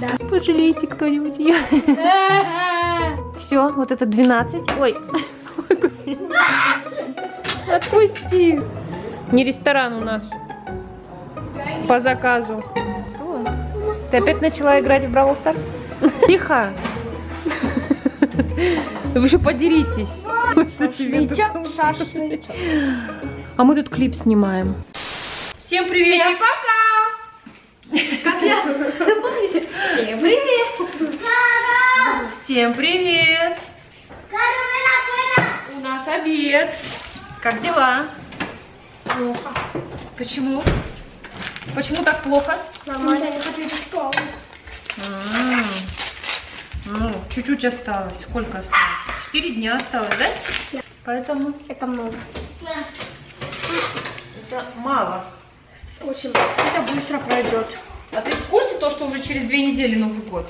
Да. Пожалейте кто-нибудь ее. Все, вот это 12. Ой. Отпусти. Не ресторан у нас. По заказу. Ты опять начала играть в Brawl Stars? Тихо. Вы еще подеритесь. А мы тут клип снимаем. Всем привет! Всем пока! Как я? Помнишь? Всем привет! Всем привет! У нас обед. Как дела? Плохо. Почему? Почему так плохо? Мама, я не хочу идти в школу. Ну, чуть-чуть осталось. Сколько осталось? 4 дня осталось, да? Поэтому... Это много. Это мало. Очень мало. Это быстро пройдет. А ты в курсе то, что уже через 2 недели Новый год?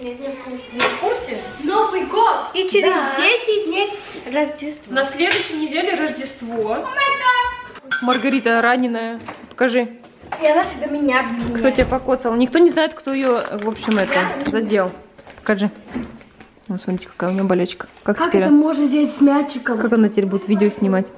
Нет, не в курсе. Не в курсе? Новый год! И через 10 дней Рождество. На следующей неделе Рождество. О май гад! Маргарита раненая. Покажи. И она всегда меня обвиняет. Кто тебя покоцал? Никто не знает, кто ее, в общем, это задел. Покажи. Ну, смотрите, какая у нее болячка. Как теперь это можно сделать с мячиком? Как она теперь будет видео снимать?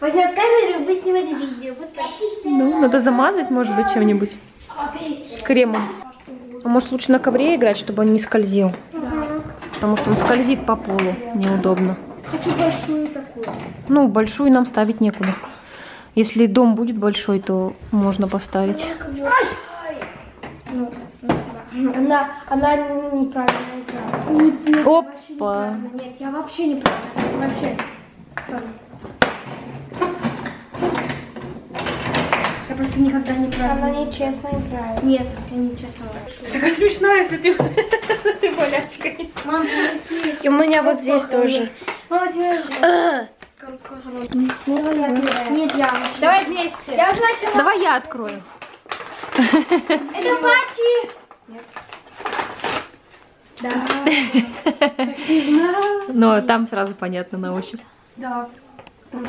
Возьмем камеру и будем снимать видео. Вот так. Ну, надо замазать, может быть, чем-нибудь. Кремом. А может, лучше на ковре играть, чтобы он не скользил? Да. Потому что он скользит по полу. Неудобно. Хочу большую такую. Ну, большую нам ставить некуда. Если дом будет большой, то можно поставить. Она неправильно играла. Опа! Нет, я вообще неправильно. Вообще. Я просто никогда не правильно. Она нечестно играет. Нет, я нечестно играю. Такая смешная с этой болячкой. Мам, и у меня вот здесь тоже. Нет, я. Давай вместе. Я уже начала. Давай я открою. Это пати. Нет. Да. Но там сразу понятно на ощупь. Да.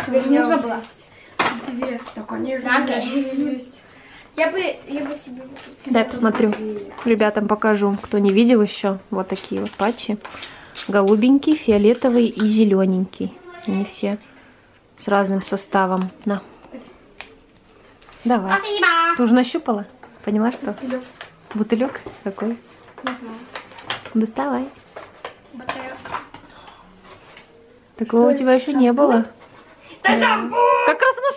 Тебе же нужно власть. Тебе. Только не есть. Я бы себе. Дай посмотрю. Ребятам покажу, кто не видел еще. Вот такие вот патчи. Голубенький, фиолетовый и зелененький. Они все с разным составом. На. Давай. Спасибо. Ты уже нащупала? Поняла, что? Бутылек. Бутылек? Какой? Не знаю. Доставай. Бутылек. Такого у тебя еще шампунь? Не было. Да, шампунь! Как раз наш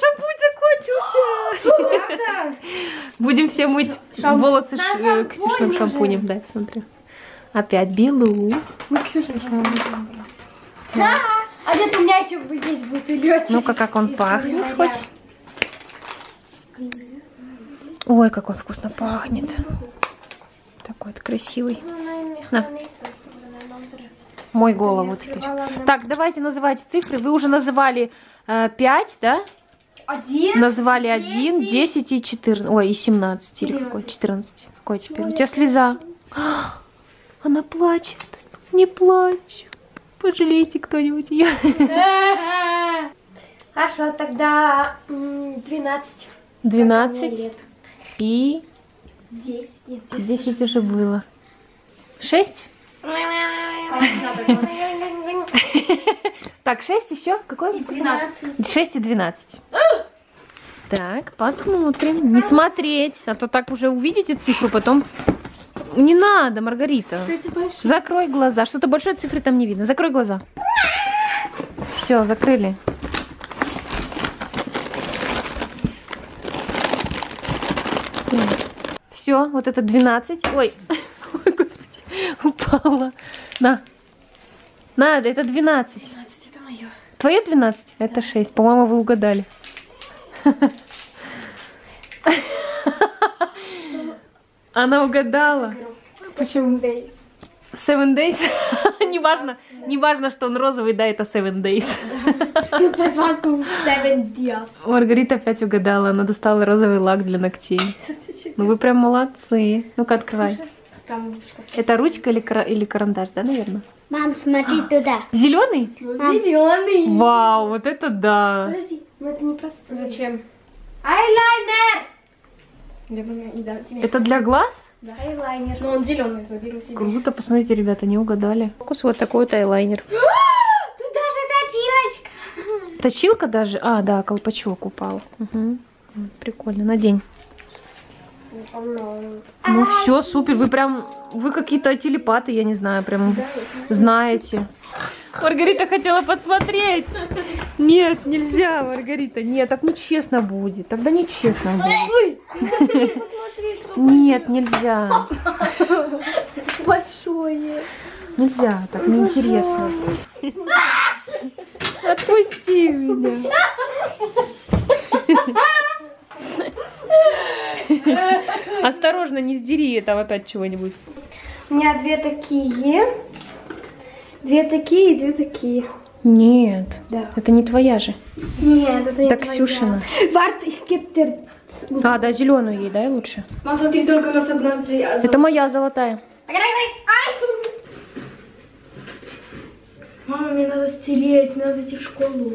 шампунь закончился. Будем все мыть волосы Ксюшным шампунем. Дай посмотрю. Опять белу. Мы Ксюшным шампунем. Да. А где-то у меня еще есть бутылечек. Ну-ка, как он пахнет хоть. Ой, как он вкусно пахнет. Такой вот красивый. На. Мой голову теперь. Так, давайте называйте цифры. Вы уже называли 5, да? 1, называли 1, 10 и 14. Ой, и 17. Или какой? 14. Какой теперь? У тебя слеза. Она плачет. Не плачь. Пожалейте кто-нибудь ее. Хорошо, тогда 12. 12 и 10. 10 уже было. 6? Так, 6 еще? Какой? 12. 6 и 12. Так, посмотрим. Не смотреть, а то так уже увидите цифру, потом... Не надо, Маргарита. Закрой глаза. Что-то большое, цифры там не видно. Закрой глаза. Все, закрыли. Все, вот это 12. Ой, ой, господи, упала. На. На, это 12. 12 это мое. Твое 12? Да. Это 6. По-моему, вы угадали. Она угадала. Почему? 7 Days? Неважно, неважно, что он розовый, да, это 7 Days. Маргарита опять угадала, она достала розовый лак для ногтей. Ну вы прям молодцы. Ну-ка, открывай. Это ручка или карандаш, да, наверное? Мам, смотри туда. Зеленый? Зеленый. Вау, вот это да. Подожди, но это не просто. Зачем? Айлайнер! Это для глаз? Да. Айлайнер. Но он зеленый, заберу себе. Круто, посмотрите, ребята, не угадали. Фокус вот такой вот айлайнер. Тут даже точилочка. Точилка даже? А, да, колпачок упал. Угу. Прикольно, надень. Ну все, супер, вы прям, вы какие-то телепаты, я не знаю, прям знаете. Маргарита хотела подсмотреть. Нет, нельзя, Маргарита. Нет, так нечестно будет. Тогда нечестно будет. Нет, нельзя. Большое. Нельзя, так неинтересно. Отпусти меня. Осторожно, не сдери там опять чего-нибудь. У меня две такие. Две такие и две такие. Нет, да. Это не твоя же. Нет, это не твоя. Ксюшина. А, да, зеленую ей, да, лучше. Мам, смотри, только у нас одна золотая. Это моя золотая. Мама, мне надо стереть, мне надо идти в школу.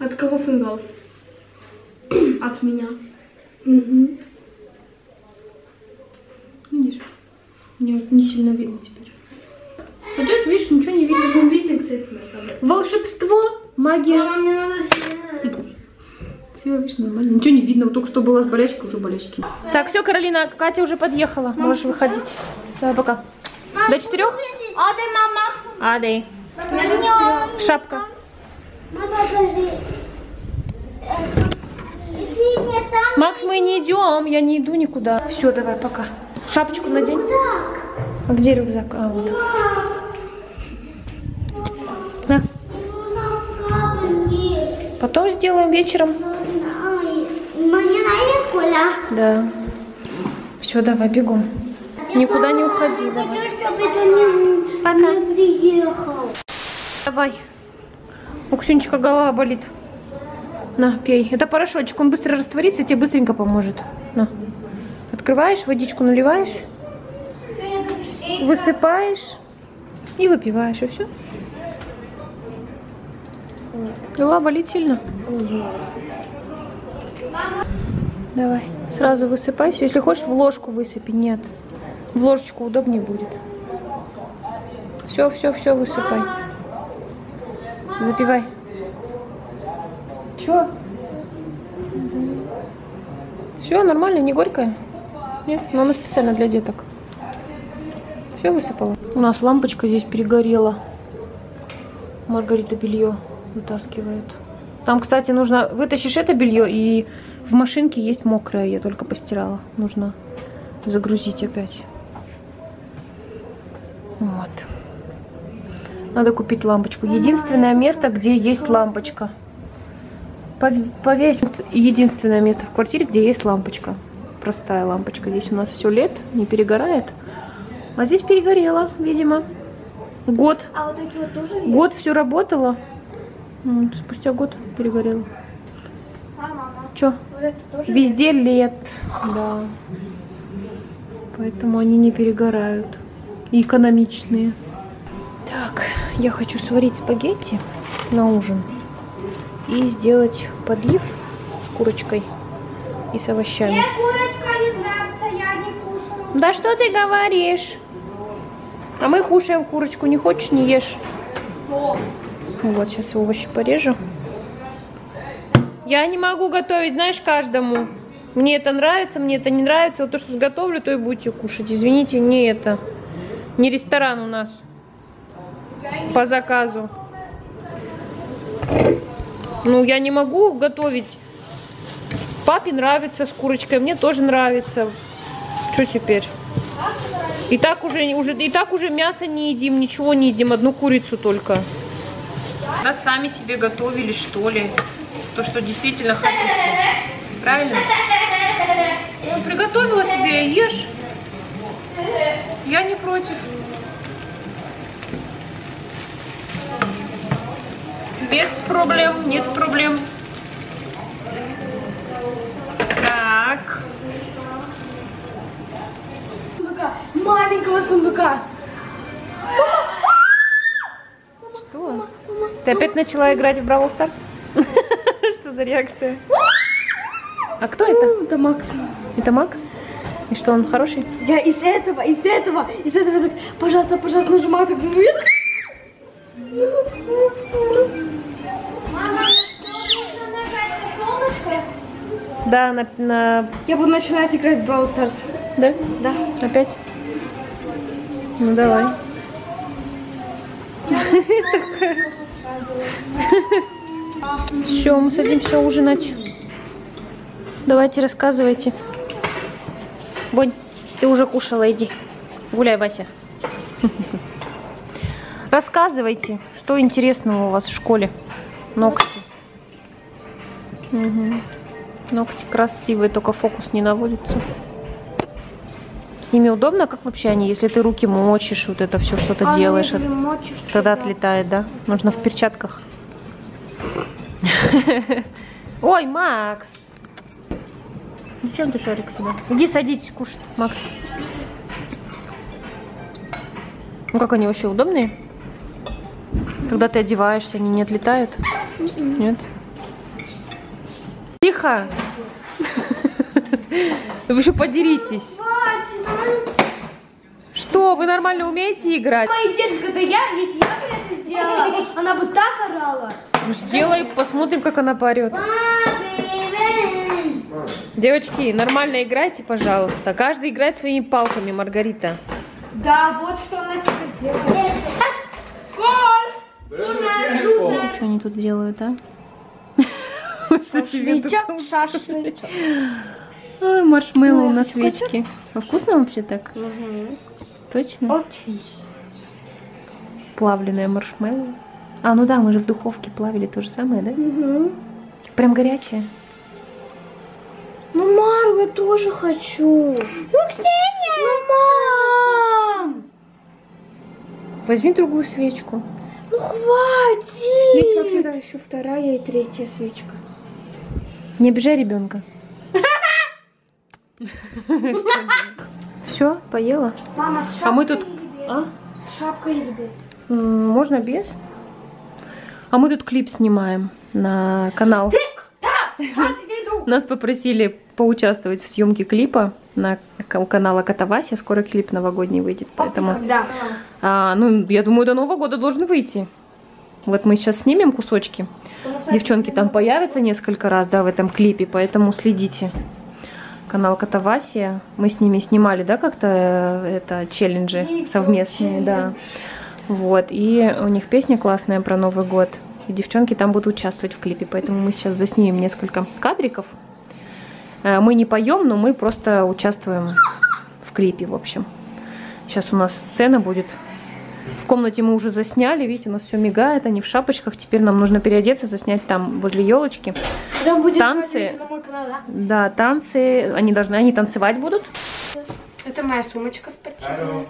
От кого фингал? От меня. Угу. Видишь? Мне не сильно видно теперь. Вот это, видишь, ничего не видно. Он видит, кстати, на самом деле. Волшебство, магия. Мама, мне надо снять. Все, видишь, нормально. Ничего не видно. Вот только что была с болячкой, уже болячки. Так, все, Каролина, Катя уже подъехала. Мама, можешь выходить. Давай, пока. Мама, до 4? Адай, мама. Адай. Шапка. Мама, Макс, мы не идем, я не иду никуда. Все, давай, пока. Шапочку надень. Рюкзак. А где рюкзак? А, вот. На. Потом сделаем вечером. Да. Все, давай, бегом. Никуда не уходи. Давай. Пока. Давай. У Ксюнечка голова болит. На, пей. Это порошочек, он быстро растворится, тебе быстренько поможет. На. Открываешь, водичку наливаешь, высыпаешь и выпиваешь, и все. Голова болит сильно? Давай, сразу высыпай все. Если хочешь, в ложку высыпи. Нет, в ложечку удобнее будет. Все, все, все высыпай. Запивай. Чего? Все нормально, не горькая? Нет, но она специально для деток. Все высыпала. У нас лампочка здесь перегорела. Маргарита белье вытаскивает. Там, кстати, нужно... Вытащишь это белье, и в машинке есть мокрое. Я только постирала. Нужно загрузить опять. Вот. Надо купить лампочку. Единственное место, где есть лампочка. Повесить единственное место в квартире, где есть лампочка. Простая лампочка. Здесь у нас все лет, не перегорает. А здесь перегорела, видимо. Год. А вот эти вот тоже есть? Год все работало. Спустя год перегорела. Че? Вот везде лет. Да. Поэтому они не перегорают. И экономичные. Так, я хочу сварить спагетти на ужин. И сделать подлив с курочкой и с овощами. Мне курочка не нравится, я не кушаю. Да что ты говоришь? А мы кушаем курочку, не хочешь, не ешь. О. Вот, сейчас овощи порежу. Я не могу готовить, знаешь, каждому. Мне это нравится, мне это не нравится. Вот то, что сготовлю, то и будете кушать. Извините, не это. Не ресторан у нас. По заказу. Ну, я не могу готовить. Папе нравится с курочкой, мне тоже нравится. Что теперь? И так уже мясо не едим, ничего не едим, одну курицу только. Да, сами себе готовили, что ли? То, что действительно хотите. Правильно? Ну, приготовила себе, ешь. Я не против. Без проблем, нет проблем. Так. Маленького сундука. Ты опять начала играть в Brawl Stars? Что за реакция? А кто это? Это Макс. Это Макс? И что, он хороший? Я из этого так, пожалуйста, пожалуйста, нажимаю так. Да, на... Я буду начинать играть в Brawl Stars. Да? Да. Опять? Ну давай. Все, мы садимся ужинать. Давайте, рассказывайте. Бонь, ты уже кушала, иди. Гуляй, Вася. Рассказывайте, что интересного у вас в школе. Ногти. Угу. Ногти красивые, только фокус не наводится. С ними удобно, как вообще они? Если ты руки мочишь, вот это все что-то делаешь, мочишь, тогда отлетает, да? Нужно в перчатках. Ой, Макс! Зачем ты шарик сюда? Иди садитесь кушать, Макс. Ну как они вообще удобные? Когда ты одеваешься, они не отлетают? Нет? Тихо! Вы еще подеритесь. Что, вы нормально умеете играть? Моя девушка, да если я бы это сделала, она бы так орала. Ну сделай, посмотрим, как она поорет. Девочки, нормально играйте, пожалуйста. Каждый играет своими палками, Маргарита. Да, вот что она теперь делает. Что они тут делают, а? Шашлычок. Ой, маршмеллоу на свечке. А вкусно вообще так? Угу. Точно? Очень. Плавленое маршмеллоу. А, ну да, мы же в духовке плавили то же самое, да? Угу. Прям горячее. Ну, Мару, я тоже хочу. Ну, Ксения! Ну, мам! Возьми другую свечку. Ну, хватит! Ведь вообще-то еще вторая и третья свечка. Не обижай ребенка. Все, поела. Мама, с шапкой. А мы тут. А? С шапкой или без? Можно без. А мы тут клип снимаем на канал. Нас попросили поучаствовать в съемке клипа на канале Катавасия. Скоро клип новогодний выйдет, поэтому. Ну, я думаю, до Нового года должен выйти. Вот мы сейчас снимем кусочки. Девчонки там появятся несколько раз, да, в этом клипе, поэтому следите. Канал Катавасия. Мы с ними снимали, да, как-то это челленджи совместные, да. Вот. И у них песня классная про Новый год. И девчонки там будут участвовать в клипе. Поэтому мы сейчас заснимем несколько кадриков. Мы не поем, но мы просто участвуем в клипе, в общем. Сейчас у нас сцена будет. В комнате мы уже засняли, видите, у нас все мигает, они в шапочках. Теперь нам нужно переодеться, заснять там возле елочки. Танцы, да, танцы, они танцевать будут. Это моя сумочка спортивная.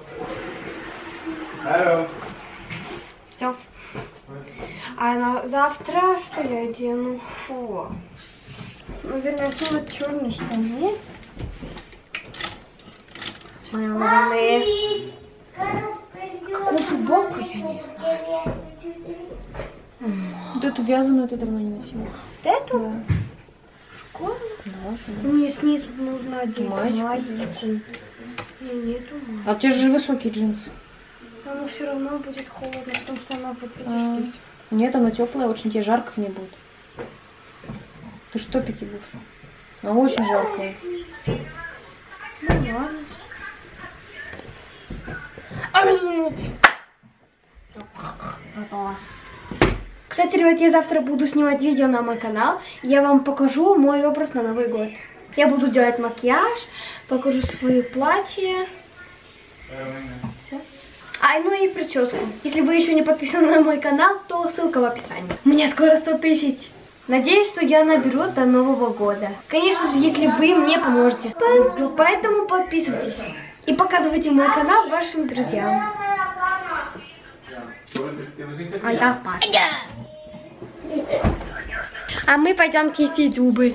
Все. А на завтра что я одену? Фу. Наверное, сумок черный, что ли? Моя мамы. Какую футболку, я не знаю. Вот эту вязаную ты давно не носила. Вот эту? Да. Школа? Да. Мне снизу нужно одеть маечку. Нету. А у тебя же высокие джинсы. Но все равно будет холодно, потому что она вот видишь здесь. Нет, она теплая, очень тебе жарко не будет. Ты что топики будешь? Она очень жаркая. Ладно. Кстати, ребят, я завтра буду снимать видео на мой канал. Я вам покажу мой образ на Новый год. Я буду делать макияж, покажу свое платье. Все. Ну и прическу. Если вы еще не подписаны на мой канал, то ссылка в описании. У меня скоро 100 тысяч. Надеюсь, что я наберу до Нового года. Конечно же, если вы мне поможете. Поэтому подписывайтесь. И показывайте мой канал вашим друзьям. А я пас. А мы пойдем чистить зубы.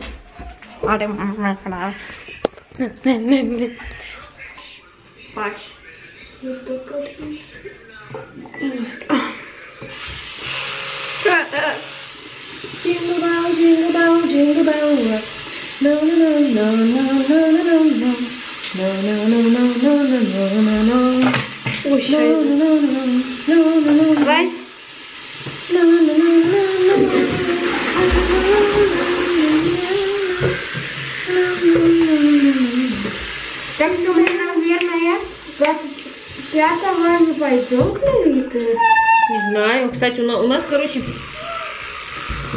Ой, сейчас. Давай. Так что мы, наверное, 25-го не пойдем, Маргарита? Не знаю. Кстати, у нас, короче...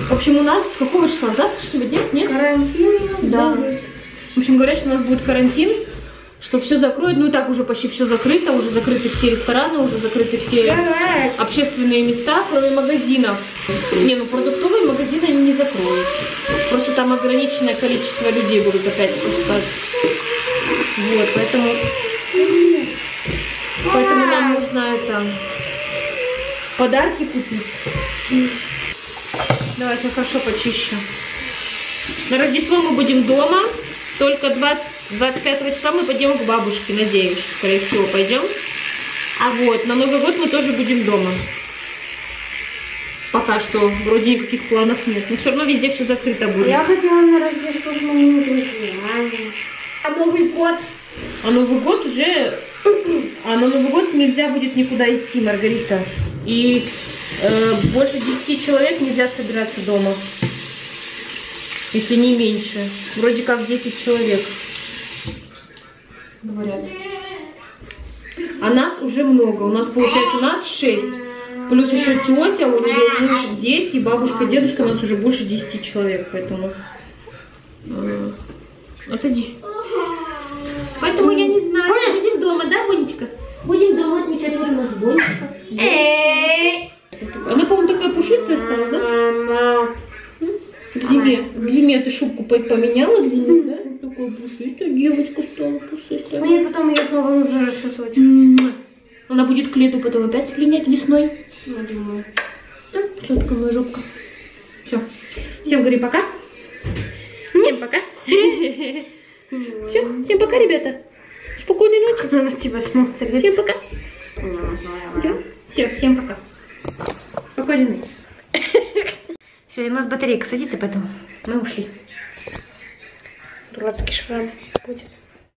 В общем, у нас с какого числа? Завтрашнего дня? Нет? Карантин. Да. В общем, говорят, что у нас будет карантин, что все закроют. Ну и так уже почти все закрыто. Уже закрыты все рестораны, уже закрыты все общественные места, кроме магазинов. Не, ну продуктовые магазины они не закроют. Просто там ограниченное количество людей будут опять пускать. Вот, поэтому нам нужно это, подарки купить. Давайте я хорошо почищу. На Рождество мы будем дома. Только 25 числа мы пойдем к бабушке, надеюсь. Скорее всего, пойдем. А вот, на Новый год мы тоже будем дома. Пока что вроде никаких планов нет. Но все равно везде все закрыто будет. Я хотела на Рождество с моими друзьями. А Новый год? А Новый год уже... А на Новый год нельзя будет никуда идти, Маргарита. И... больше 10 человек нельзя собираться дома, если не меньше. Вроде как 10 человек, говорят. А нас уже много. У нас, получается, у нас 6. Плюс еще тетя, у нее уже дети, бабушка, дедушка. У нас уже больше 10 человек, поэтому... Отойди. Поэтому я не знаю. Будем дома, да, Бонечка? Будем дома отмечать у нас Бонечка. Она, по-моему, такая пушистая стала, да? К зиме ты шубку поменяла, к зиме, да? Такая пушистая девочка стала, пушистая. Мне потом ее снова нужно расчесывать. Она будет к лету потом опять пленять весной. Я думаю. Да, сладкая моя жопка. Все. Всем говори пока. Всем пока. Все, всем пока, ребята. Спокойной ночи. Она тебя смотрит. Всем пока. Все, всем пока. Спокойной ночи. Все, и у нас батарейка садится, поэтому мы ушли. Дурацкий шрам будет.